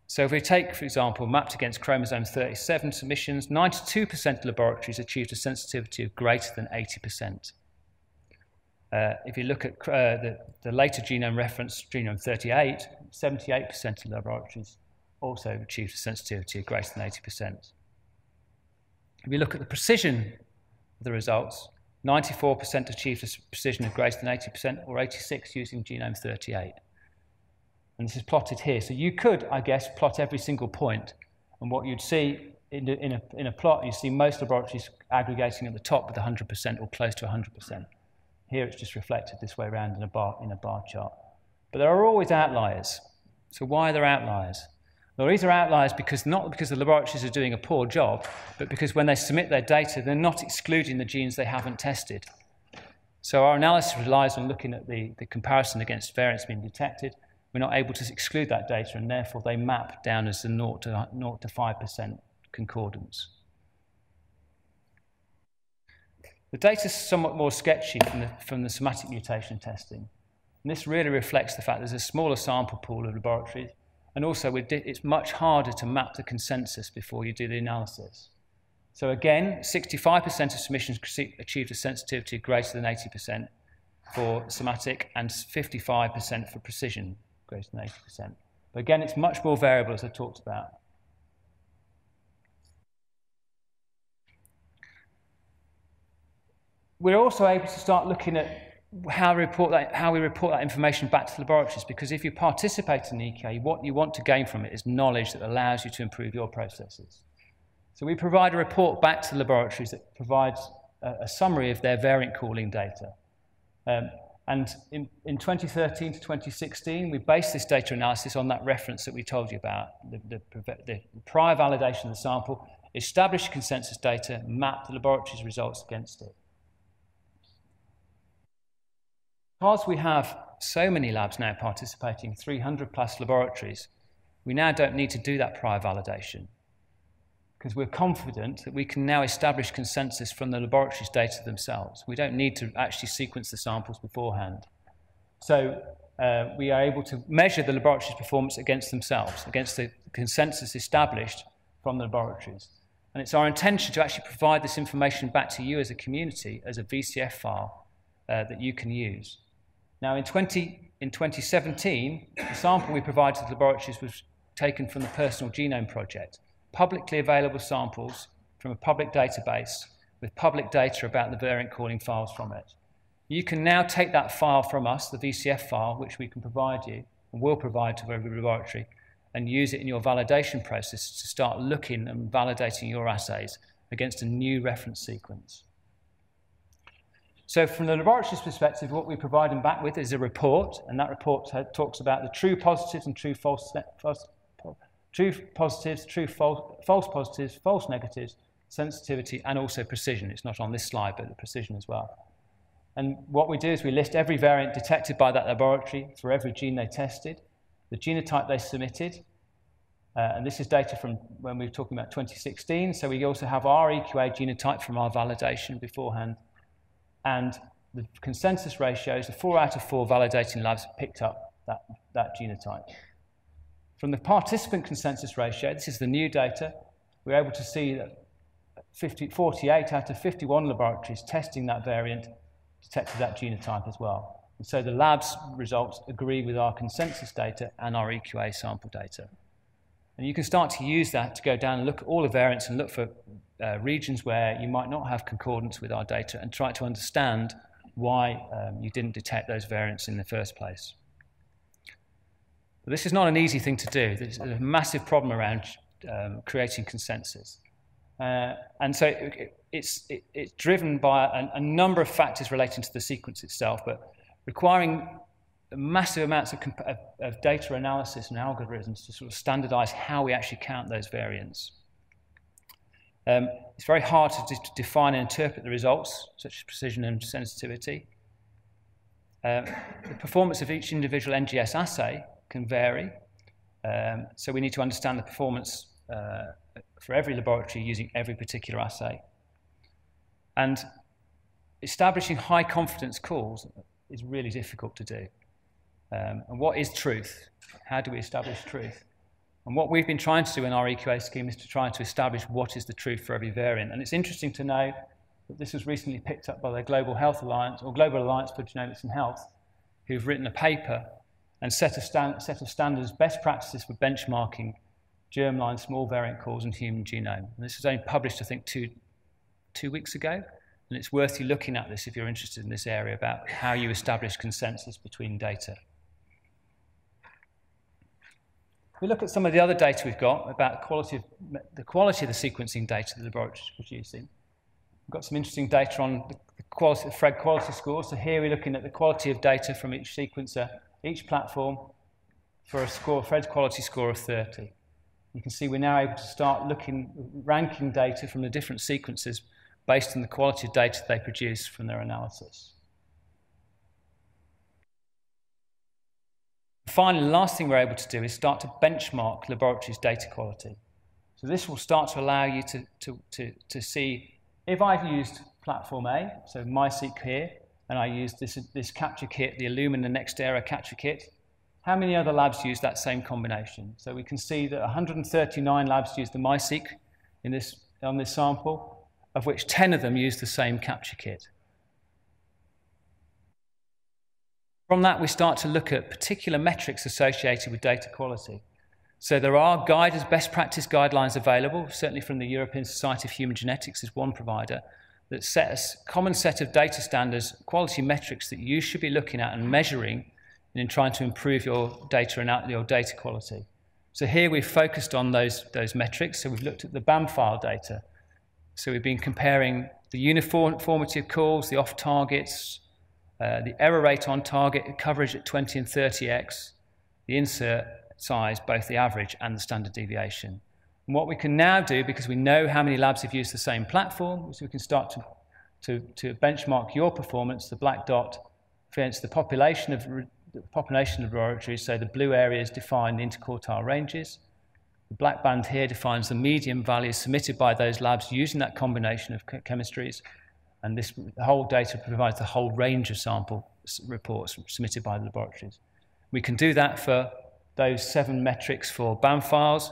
So if we take, for example, mapped against chromosome thirty-seven submissions, ninety-two percent of laboratories achieved a sensitivity of greater than eighty percent. Uh, if you look at uh, the, the later genome reference, genome thirty-eight, seventy-eight percent of laboratories also achieved a sensitivity of greater than eighty percent. If you look at the precision of the results, ninety-four percent achieved a precision of greater than eighty percent, or eighty-six percent using genome thirty-eight. And this is plotted here. So you could, I guess, plot every single point. And what you'd see in, in, a, in a plot, you see most laboratories aggregating at the top with one hundred percent or close to one hundred percent. Here it's just reflected this way around in a bar, in a bar chart. But there are always outliers. So why are there outliers? Well, these are outliers because not because the laboratories are doing a poor job, but because when they submit their data, they're not excluding the genes they haven't tested. So our analysis relies on looking at the, the comparison against variants being detected. We're not able to exclude that data, and therefore they map down as the zero to five percent concordance. The data is somewhat more sketchy from the, from the somatic mutation testing. And this really reflects the fact there's a smaller sample pool of laboratories, and also it's much harder to map the consensus before you do the analysis. So again, sixty-five percent of submissions achieved a sensitivity greater than eighty percent for somatic and fifty-five percent for precision, greater than eighty percent. But again, it's much more variable, as I talked about. We're also able to start looking at how we report that, how we report that information back to the laboratories, because if you participate in the E Q A, what you want to gain from it is knowledge that allows you to improve your processes. So we provide a report back to the laboratories that provides a, a summary of their variant calling data. Um, and in, in twenty thirteen to twenty sixteen, we based this data analysis on that reference that we told you about, the, the, the prior validation of the sample, established consensus data, mapped the laboratory's results against it. Because we have so many labs now participating, three hundred plus laboratories, we now don't need to do that prior validation, because we're confident that we can now establish consensus from the laboratories' data themselves. We don't need to actually sequence the samples beforehand. So uh, we are able to measure the laboratories' performance against themselves, against the consensus established from the laboratories. And it's our intention to actually provide this information back to you as a community, as a V C F file uh, that you can use. Now, in, twenty, in twenty seventeen, the sample we provided to the laboratories was taken from the Personal Genome Project, publicly available samples from a public database with public data about the variant calling files from it. You can now take that file from us, the V C F file, which we can provide you and will provide to every laboratory, and use it in your validation process to start looking and validating your assays against a new reference sequence. So from the laboratory's perspective, what we provide them back with is a report, and that report talks about the true positives and true false, false true positives, true false, false positives, false negatives, sensitivity, and also precision. It's not on this slide, but the precision as well. And what we do is we list every variant detected by that laboratory for every gene they tested, the genotype they submitted, uh, and this is data from when we were talking about twenty sixteen, so we also have our E Q A genotype from our validation beforehand, and the consensus ratios, the four out of four validating labs picked up that, that genotype. From the participant consensus ratio, this is the new data, we're able to see that fifty, forty-eight out of fifty-one laboratories testing that variant detected that genotype as well. And so the lab's results agree with our consensus data and our E Q A sample data. And you can start to use that to go down and look at all the variants and look for uh, regions where you might not have concordance with our data and try to understand why um, you didn't detect those variants in the first place. But this is not an easy thing to do. There's a massive problem around um, creating consensus. Uh, and so it, it's, it, it's driven by a, a number of factors relating to the sequence itself, but requiring massive amounts of, of, of data analysis and algorithms to sort of standardize how we actually count those variants. Um, it's very hard to, de to define and interpret the results, such as precision and sensitivity. Um, the performance of each individual N G S assay can vary, um, so we need to understand the performance uh, for every laboratory using every particular assay. And establishing high confidence calls is really difficult to do. Um, and what is truth? How do we establish truth? And what we've been trying to do in our E Q A scheme is to try to establish what is the truth for every variant. And it's interesting to know that this was recently picked up by the Global Health Alliance, or Global Alliance for Genomics and Health, who've written a paper and set a stand, set of standards, best practices for benchmarking germline small variant calls in human genome. And this was only published, I think, two, two weeks ago. And it's worth you looking at this if you're interested in this area about how you establish consensus between data. If we look at some of the other data we've got about quality of, the quality of the sequencing data the laboratory is producing. We've got some interesting data on the, quality, the Phred quality scores. So here we're looking at the quality of data from each sequencer, each platform, for a score, Phred quality score of thirty. You can see we're now able to start looking, ranking data from the different sequences based on the quality of data they produce from their analysis. Finally, the last thing we're able to do is start to benchmark laboratories' data quality. So this will start to allow you to, to, to, to see if I've used platform A, so MiSeq here, and I used this, this capture kit, the Illumina Nextera capture kit, how many other labs use that same combination? So we can see that one hundred thirty-nine labs use the MiSeq in this, on this sample, of which ten of them use the same capture kit. From that, we start to look at particular metrics associated with data quality. So there are guidance, best practice guidelines available, certainly from the European Society of Human Genetics is one provider, that sets a common set of data standards, quality metrics that you should be looking at and measuring in trying to improve your data and your data quality. So here we've focused on those, those metrics. So we've looked at the B A M file data. So we've been comparing the uniformity of calls, the off-targets, uh, the error rate on target, coverage at twenty and thirty x, the insert size, both the average and the standard deviation. And what we can now do, because we know how many labs have used the same platform, is we can start to, to, to benchmark your performance, the black dot, against the population of, the population of laboratories, so the blue areas define the interquartile ranges. The black band here defines the median values submitted by those labs using that combination of chemistries, and this whole data provides the whole range of sample reports submitted by the laboratories. We can do that for those seven metrics for B A M files.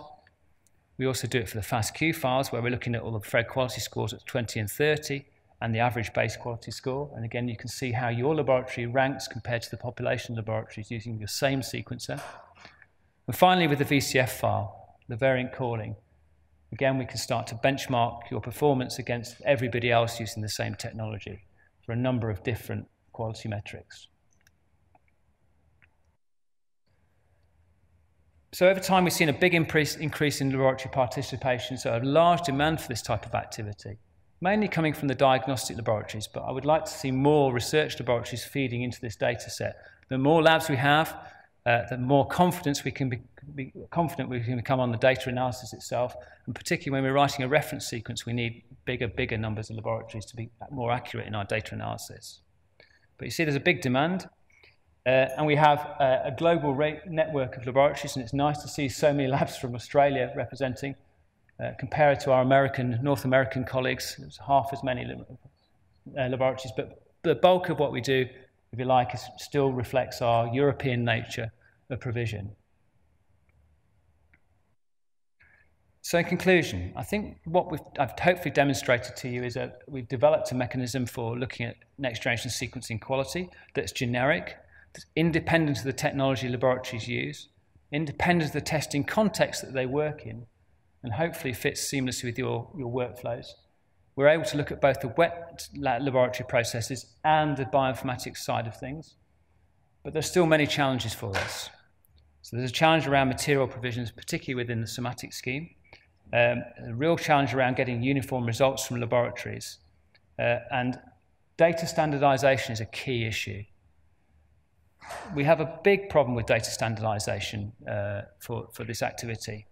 We also do it for the FASTQ files, where we're looking at all the Phred quality scores at twenty and thirty, and the average base quality score. And again, you can see how your laboratory ranks compared to the population laboratories using the same sequencer. And finally, with the V C F file, the variant calling, again, we can start to benchmark your performance against everybody else using the same technology for a number of different quality metrics. So over time, we've seen a big increase, increase in laboratory participation, so a large demand for this type of activity, mainly coming from the diagnostic laboratories, but I would like to see more research laboratories feeding into this data set. The more labs we have, Uh, the more confidence we can be, be confident we can become on the data analysis itself, and particularly when we're writing a reference sequence, we need bigger, bigger numbers of laboratories to be more accurate in our data analysis. But you see, there's a big demand, uh, and we have uh, a global network of laboratories, and it's nice to see so many labs from Australia representing, uh, compared to our American, North American colleagues. There's half as many uh, laboratories, but the bulk of what we do, if you like, it still reflects our European nature of provision. So in conclusion, I think what we've, I've hopefully demonstrated to you is that we've developed a mechanism for looking at next-generation sequencing quality that's generic, that's independent of the technology laboratories use, independent of the testing context that they work in, and hopefully fits seamlessly with your, your workflows. We're able to look at both the wet laboratory processes and the bioinformatics side of things, but there's still many challenges for us. So there's a challenge around material provisions, particularly within the somatic scheme, um, a real challenge around getting uniform results from laboratories, uh, and data standardization is a key issue. We have a big problem with data standardization uh, for, for this activity.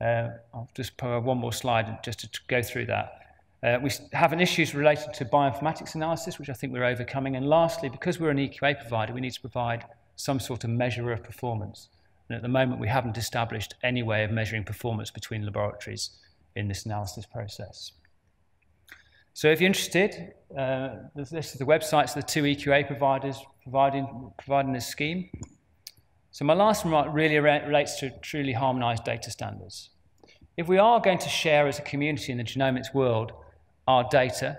Uh, I'll just put one more slide just to go through that. Uh, we have an issues related to bioinformatics analysis, which I think we're overcoming. And lastly, because we're an E Q A provider, we need to provide some sort of measure of performance. And at the moment, we haven't established any way of measuring performance between laboratories in this analysis process. So if you're interested, uh, this is the websites of the two E Q A providers providing, providing this scheme. So my last remark really relates to truly harmonized data standards. If we are going to share as a community in the genomics world our data,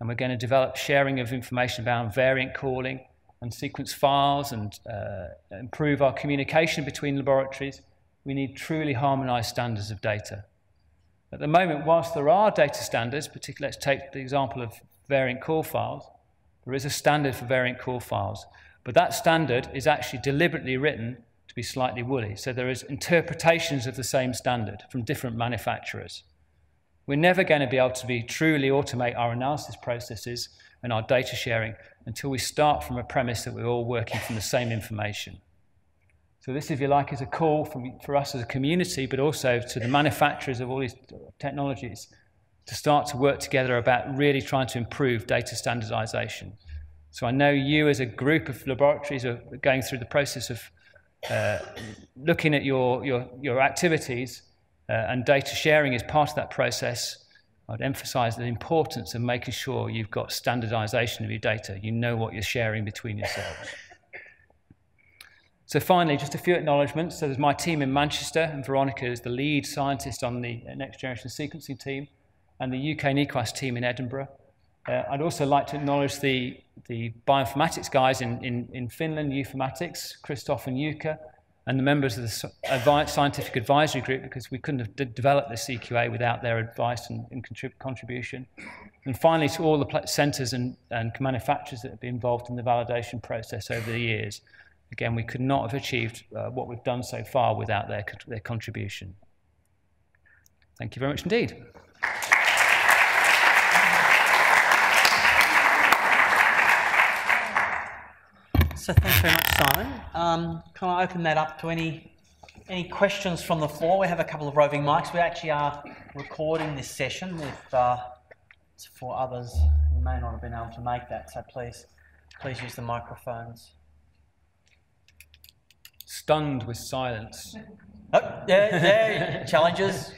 and we're going to develop sharing of information about variant calling and sequence files and uh, improve our communication between laboratories, we need truly harmonized standards of data. At the moment, whilst there are data standards, particularly let's take the example of variant call files, there is a standard for variant call files, but that standard is actually deliberately written to be slightly woolly. So there is interpretations of the same standard from different manufacturers. We're never going to be able to be truly automate our analysis processes and our data sharing until we start from a premise that we're all working from the same information. So this, if you like, is a call from, for us as a community, but also to the manufacturers of all these technologies to start to work together about really trying to improve data standardization. So I know you as a group of laboratories are going through the process of uh, looking at your, your, your activities, Uh, and data sharing is part of that process. I'd emphasize the importance of making sure you've got standardization of your data. You know what you're sharing between yourselves. So finally, just a few acknowledgements. So there's my team in Manchester, and Veronica is the lead scientist on the next generation sequencing team, and the U K NEQAS team in Edinburgh. Uh, I'd also like to acknowledge the, the bioinformatics guys in, in, in Finland, Euphematics, Christoph and Jukka, and the members of the scientific advisory group, because we couldn't have de developed this E Q A without their advice and, and contrib contribution. And finally, to all the centres and, and manufacturers that have been involved in the validation process over the years. Again, we could not have achieved uh, what we've done so far without their, their contribution. Thank you very much indeed. So thanks very much, Simon. Um, can I open that up to any, any questions from the floor? We have a couple of roving mics. We actually are recording this session if, uh, for others who may not have been able to make that. So please, please use the microphones. Stunned with silence. Oh, yeah, yeah. Challenges.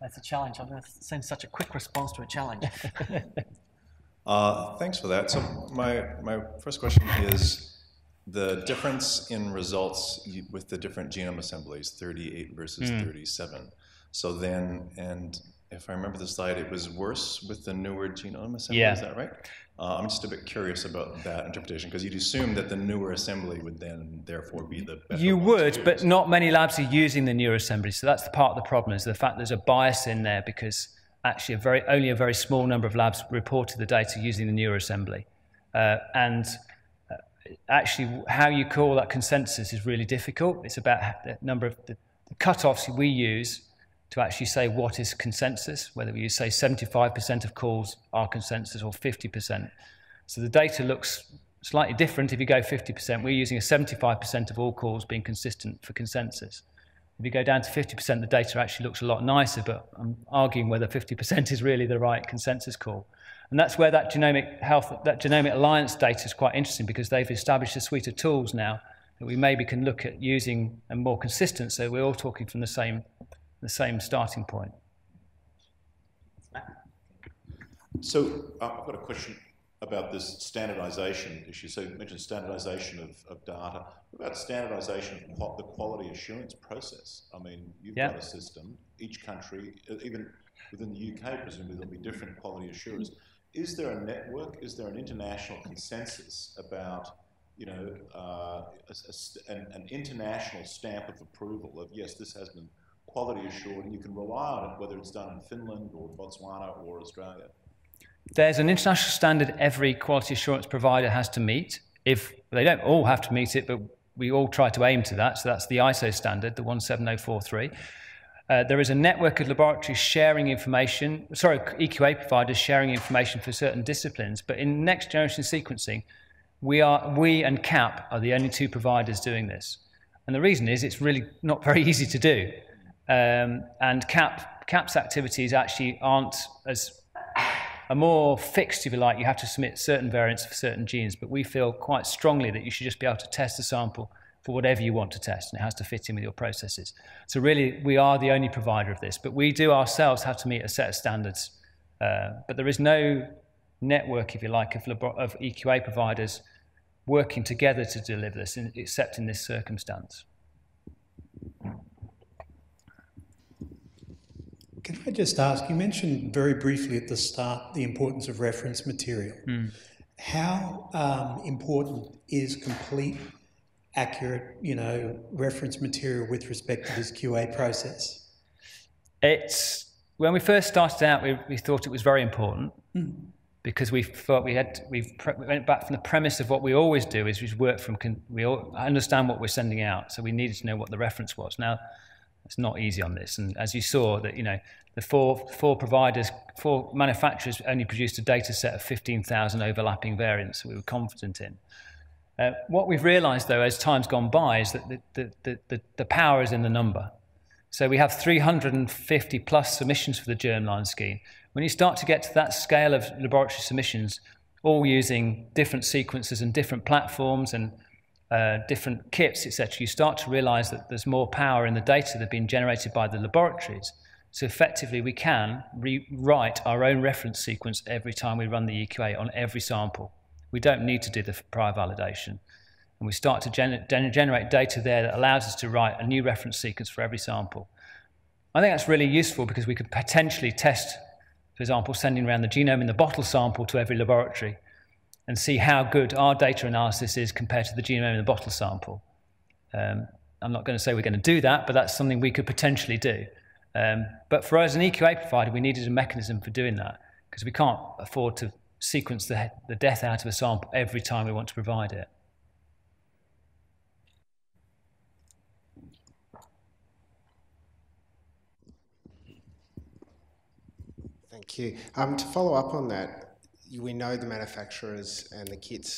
That's a challenge. I mean, it seems such a quick response to a challenge. uh, thanks for that. So my, my first question is, the difference in results with the different genome assemblies, thirty-eight versus mm. thirty-seven. So then, and if I remember the slide, it was worse with the newer genome assembly, yeah. Is that right? Uh, I'm just a bit curious about that interpretation, because you'd assume that the newer assembly would then therefore be the better. You would, but not many labs are using the newer assembly, so that's the part of the problem, is the fact there's a bias in there, because actually a very, only a very small number of labs reported the data using the newer assembly. Uh, and uh, actually how you call that consensus is really difficult. It's about the number of the, the cutoffs we use to actually say what is consensus, whether you say seventy-five percent of calls are consensus or fifty percent. So the data looks slightly different if you go fifty percent. We're using a seventy-five percent of all calls being consistent for consensus. If you go down to fifty percent, the data actually looks a lot nicer, but I'm arguing whether fifty percent is really the right consensus call. And that's where that genomic health, that genomic alliance data is quite interesting, because they've established a suite of tools now that we maybe can look at using and more consistent, so we're all talking from the same the same starting point. So uh, I've got a question about this standardization issue. So you mentioned standardization of, of data. What about standardization of the quality assurance process? I mean, you've yeah. got a system, each country, even within the U K, presumably there'll be different quality assurers. Is there a network, is there an international consensus about, you know, uh, a, a, an, an international stamp of approval of, yes, this has been quality assured, and you can rely on it, whether it's done in Finland or Botswana or Australia? There's an international standard every quality assurance provider has to meet. If they don't all have to meet it, but we all try to aim to that, so that's the I S O standard, the one seven oh four three. Uh, there is a network of laboratories sharing information, sorry, E Q A providers sharing information for certain disciplines, but in next-generation sequencing, we, are, we and C A P are the only two providers doing this. And the reason is it's really not very easy to do. Um, and C A P, C A P's activities actually aren't as are more fixed, if you like. You have to submit certain variants for certain genes, but we feel quite strongly that you should just be able to test the sample for whatever you want to test, and it has to fit in with your processes. So really, we are the only provider of this, but we do ourselves have to meet a set of standards. Uh, but there is no network, if you like, of, of E Q A providers working together to deliver this, in, except in this circumstance. Can I just ask, you mentioned very briefly at the start the importance of reference material. Mm. How um, important is complete, accurate, you know, reference material with respect to this Q A process? It's, when we first started out, we, we thought it was very important, mm. because we thought we had, we went back from the premise of what we always do is we work from, we all understand what we're sending out, so we needed to know what the reference was. Now, it's not easy on this, and as you saw, that you know the four four providers, four manufacturers only produced a data set of fifteen thousand overlapping variants that we were confident in. Uh, what we've realised, though, as time's gone by, is that the the, the the the power is in the number. So we have three hundred fifty plus submissions for the germline scheme. When you start to get to that scale of laboratory submissions, all using different sequences and different platforms and Uh, different kits, et cetera, you start to realise that there's more power in the data that's been generated by the laboratories. So effectively, we can rewrite our own reference sequence every time we run the E Q A on every sample. We don't need to do the prior validation. And we start to gen gen generate data there that allows us to write a new reference sequence for every sample. I think that's really useful because we could potentially test, for example, sending around the genome in the bottle sample to every laboratory and see how good our data analysis is compared to the genome in the bottle sample. Um, I'm not going to say we're going to do that, but that's something we could potentially do. Um, but for us, an E Q A provider, we needed a mechanism for doing that, because we can't afford to sequence the, the death out of a sample every time we want to provide it. Thank you. Um, to follow up on that, we know the manufacturers and the kits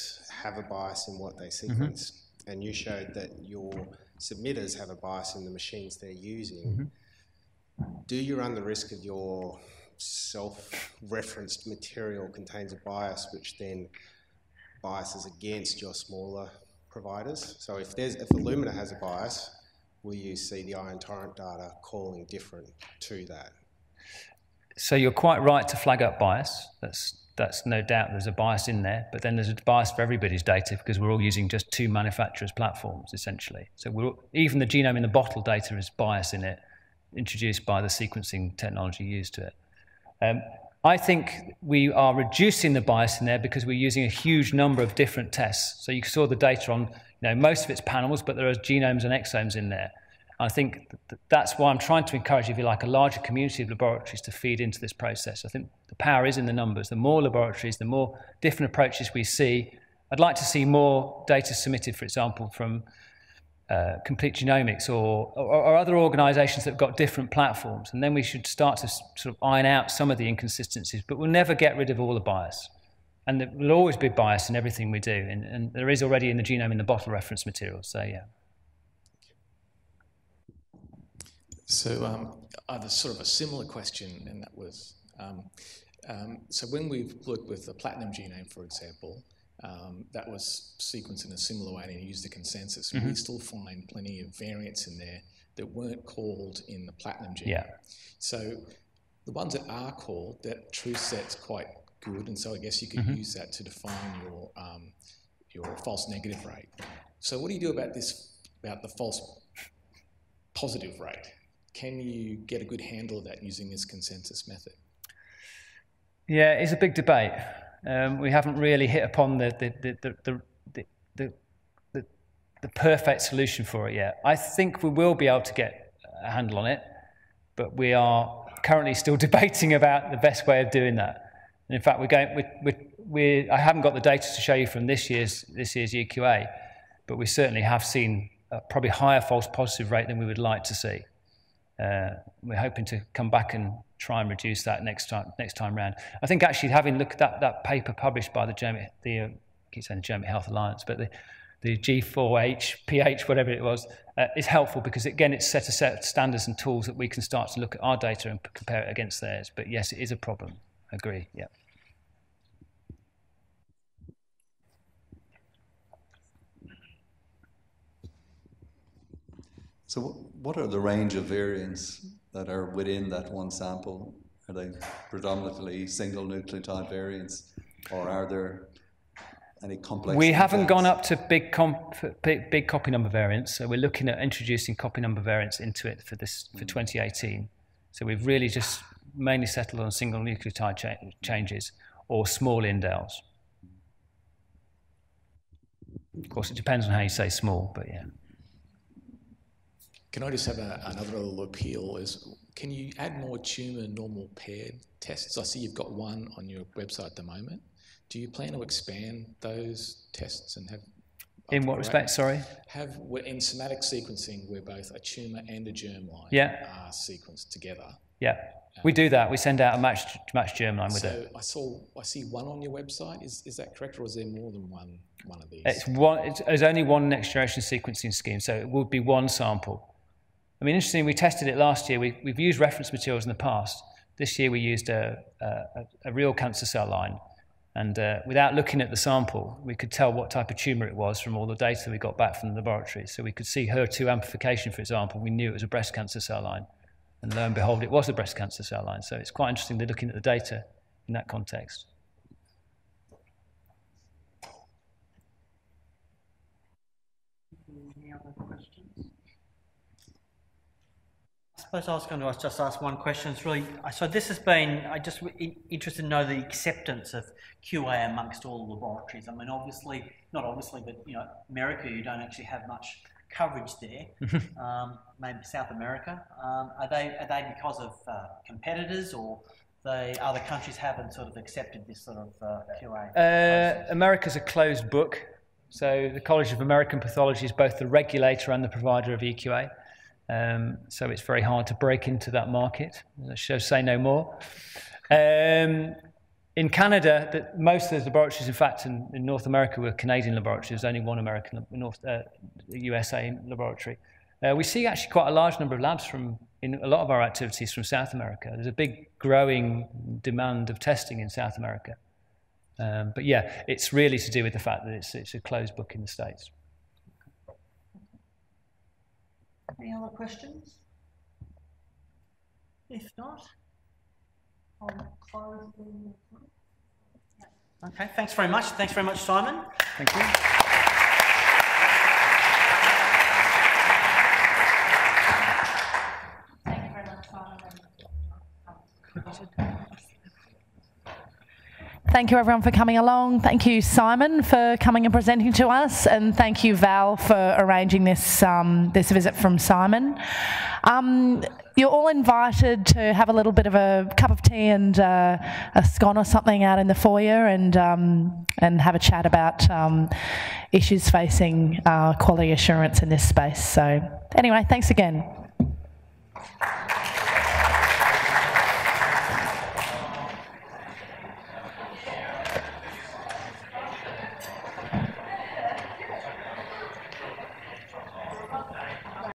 have a bias in what they sequence, mm-hmm. and you showed that your submitters have a bias in the machines they're using. Mm-hmm. Do you run the risk of your self-referenced material contains a bias which then biases against your smaller providers? So if there's, if Illumina has a bias, will you see the Ion Torrent data calling different to that? So you're quite right to flag up bias. That's That's no doubt there's a bias in there, but then there's a bias for everybody's data because we're all using just two manufacturers' platforms, essentially. So we're, even the genome in the bottle data is bias in it, introduced by the sequencing technology used to it. Um, I think we are reducing the bias in there because we're using a huge number of different tests. So you saw the data on, you know, most of it's panels, but there are genomes and exomes in there. I think that's why I'm trying to encourage, if you like, a larger community of laboratories to feed into this process. I think the power is in the numbers. The more laboratories, the more different approaches we see. I'd like to see more data submitted, for example, from uh, Complete Genomics or, or, or other organisations that have got different platforms. And then we should start to sort of iron out some of the inconsistencies. But we'll never get rid of all the bias. And there will always be bias in everything we do. And, and there is already in the genome in the bottle reference material. So, yeah. So um, I had a sort of a similar question, and that was, um, um, so when we've looked with the platinum genome, for example, um, that was sequenced in a similar way and used the consensus. Mm-hmm. We still find plenty of variants in there that weren't called in the platinum genome. Yeah. So the ones that are called, that truth set's quite good, and so I guess you could mm-hmm. use that to define your, um, your false negative rate. So what do you do about this, about the false positive rate? Can you get a good handle of that using this consensus method? Yeah, it's a big debate. Um, we haven't really hit upon the the the the, the, the, the the perfect solution for it yet. I think we will be able to get a handle on it, but we are currently still debating about the best way of doing that. And in fact, we're going. We we we. I haven't got the data to show you from this year's this year's E Q A, but we certainly have seen a probably higher false positive rate than we would like to see. Uh, we're hoping to come back and try and reduce that next time next time round. I think actually having looked at that, that paper published by the Genomic, the uh, I keep saying the Genomic Health Alliance, but the the G four H P H whatever it was uh, is helpful because again it's set a set of standards and tools that we can start to look at our data and compare it against theirs. But yes, it is a problem. I agree. Yeah. So what are the range of variants that are within that one sample? Are they predominantly single nucleotide variants, or are there any complex? We haven't gone up to big, comp, big, big copy number variants, so we're looking at introducing copy number variants into it for this for twenty eighteen. So we've really just mainly settled on single nucleotide cha changes or small indels. Of course, it depends on how you say small, but yeah. Can I just have a, another little appeal? Is can you add more tumour normal paired tests? I see you've got one on your website at the moment. Do you plan to expand those tests and have? In what respect? Sorry. Have in somatic sequencing where both a tumour and a germline yeah. are sequenced together. Yeah, um, we do that. We send out a matched matched germline with so it. So I saw I see one on your website. Is is that correct, or is there more than one one of these? It's one. It's, there's only one next generation sequencing scheme, so it would be one sample. I mean, interestingly, we tested it last year. We, we've used reference materials in the past. This year we used a, a, a real cancer cell line. And uh, without looking at the sample, we could tell what type of tumour it was from all the data we got back from the laboratory. So we could see H E R two amplification, for example. We knew it was a breast cancer cell line. And lo and behold, it was a breast cancer cell line. So it's quite interesting they're looking at the data in that context. Any other questions? I suppose I was going to just ask one question. It's really, so this has been, I just interested to know the acceptance of Q A amongst all laboratories. I mean, obviously, not obviously, but, you know, America, you don't actually have much coverage there, um, maybe South America. Um, are they, are they because of uh, competitors, or they, other countries haven't sort of accepted this sort of uh, Q A? Uh, America's a closed book. So the College of American Pathology is both the regulator and the provider of E Q A. Um, so it's very hard to break into that market. I shall say no more. Um, in Canada, the, most of those laboratories, in fact, in, in North America were Canadian laboratories. There's only one American, North, uh, U S A laboratory. Uh, we see actually quite a large number of labs from, in a lot of our activities from South America. There's a big growing demand of testing in South America. Um, but yeah, it's really to do with the fact that it's, it's a closed book in the States. Any other questions? If not, I'll close the... Okay, thanks very much. Thanks very much, Simon. Thank you. Thank you very much, Simon. Thank you everyone for coming along. Thank you Simon for coming and presenting to us, and thank you Val for arranging this, um, this visit from Simon. Um, You're all invited to have a little bit of a cup of tea and uh, a scone or something out in the foyer, and um, and have a chat about um, issues facing uh, quality assurance in this space. So anyway, thanks again.